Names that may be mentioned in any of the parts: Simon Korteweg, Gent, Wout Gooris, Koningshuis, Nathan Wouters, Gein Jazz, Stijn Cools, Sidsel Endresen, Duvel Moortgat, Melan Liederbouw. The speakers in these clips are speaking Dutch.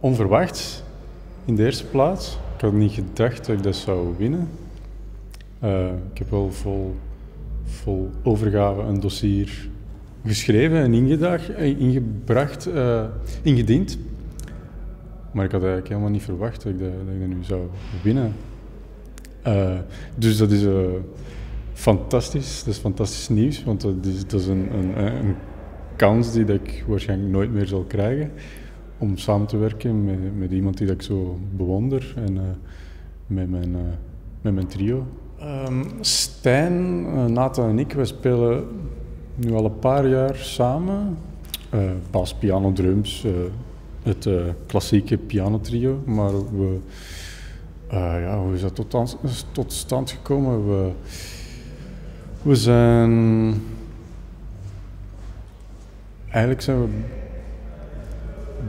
Onverwachts, in de eerste plaats. Ik had niet gedacht dat ik dat zou winnen. Ik heb wel vol overgave een dossier geschreven en ingediend. Maar ik had eigenlijk helemaal niet verwacht dat ik dat nu zou winnen. Dus dat is fantastisch. Dat is fantastisch nieuws, want dat is een kans die dat ik waarschijnlijk nooit meer zal krijgen. Om samen te werken met iemand die dat ik zo bewonder en met mijn trio. Stijn, Nathan en ik, we spelen nu al een paar jaar samen. Bas, piano, drums, het klassieke pianotrio. Maar we, ja, hoe is dat tot stand gekomen? Eigenlijk zijn we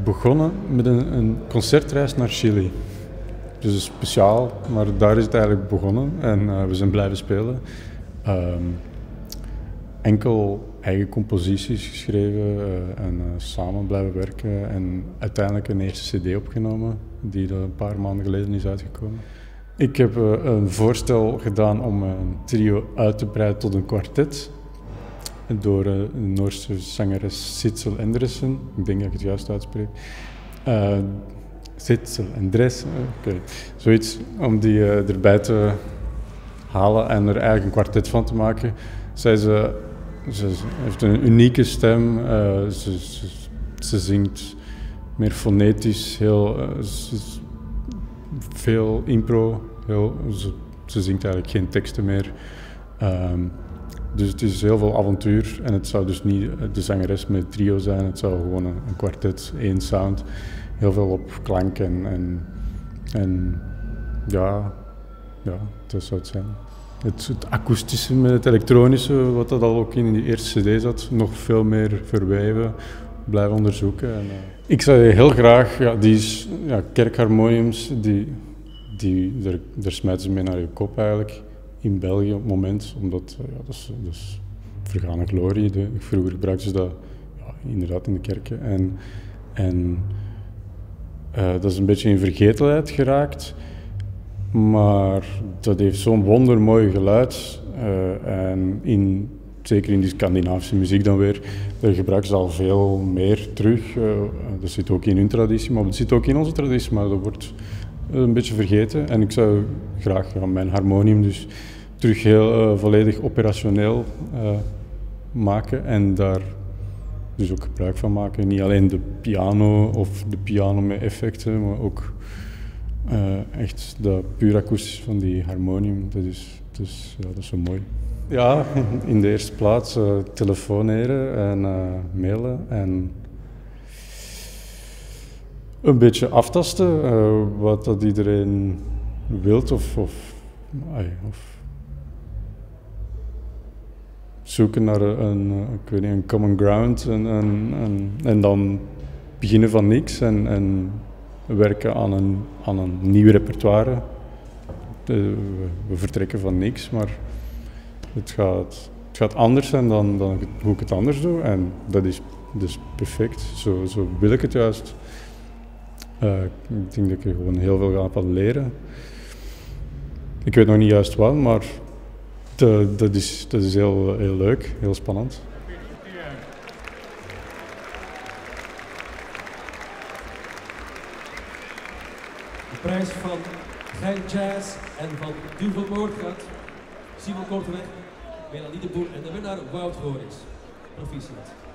begonnen met een concertreis naar Chili. Dus speciaal, maar daar is het eigenlijk begonnen en we zijn blijven spelen. Enkel eigen composities geschreven en samen blijven werken en uiteindelijk een eerste cd opgenomen die een paar maanden geleden is uitgekomen. Ik heb een voorstel gedaan om een trio uit te breiden tot een kwartet. Door de Noorse zangeres Sidsel Endresen, ik denk dat ik het juist uitspreek. Sidsel Endresen, oké. Zoiets om die erbij te halen en er eigenlijk een kwartet van te maken. Ze heeft een unieke stem, ze zingt meer fonetisch, veel impro, ze zingt eigenlijk geen teksten meer. Dus het is heel veel avontuur en het zou dus niet de zangeres met het trio zijn, het zou gewoon een kwartet, één sound. Heel veel op klank en ja, dat zou het zijn. Het akoestische met het elektronische, wat dat al ook in die eerste cd zat, nog veel meer verweven, blijven onderzoeken. En, ik zou heel graag, kerkharmoniums, daar smijten ze mee naar je kop eigenlijk. In België op het moment, omdat dat is vergane glorie. Vroeger gebruikten ze dat inderdaad in de kerken. En dat is een beetje in vergetelheid geraakt, maar dat heeft zo'n wondermooi geluid. Zeker in die Scandinavische muziek dan weer, daar gebruiken ze al veel meer terug. Dat zit ook in hun traditie, maar dat zit ook in onze traditie, maar dat wordt een beetje vergeten en ik zou graag mijn harmonium dus terug heel volledig operationeel maken en daar dus ook gebruik van maken. Niet alleen de piano of de piano met effecten, maar ook echt de puur akoestisch van die harmonium. Dat is zo mooi. Ja, in de eerste plaats telefoneren en mailen en een beetje aftasten wat dat iedereen wilt of zoeken naar een common ground en dan beginnen van niks en werken aan een nieuw repertoire. We vertrekken van niks, maar het gaat anders zijn dan hoe ik het anders doe en dat is dus perfect, zo wil ik het juist. Ik denk dat ik er gewoon heel veel aan kan leren. Ik weet nog niet juist wat, maar dat is heel, heel leuk, heel spannend. De prijs van Gein Jazz en van Duvel Moortgat, Simon Korteweg, Melan Liederbouw en de winnaar Wout Gooris. Proficiat.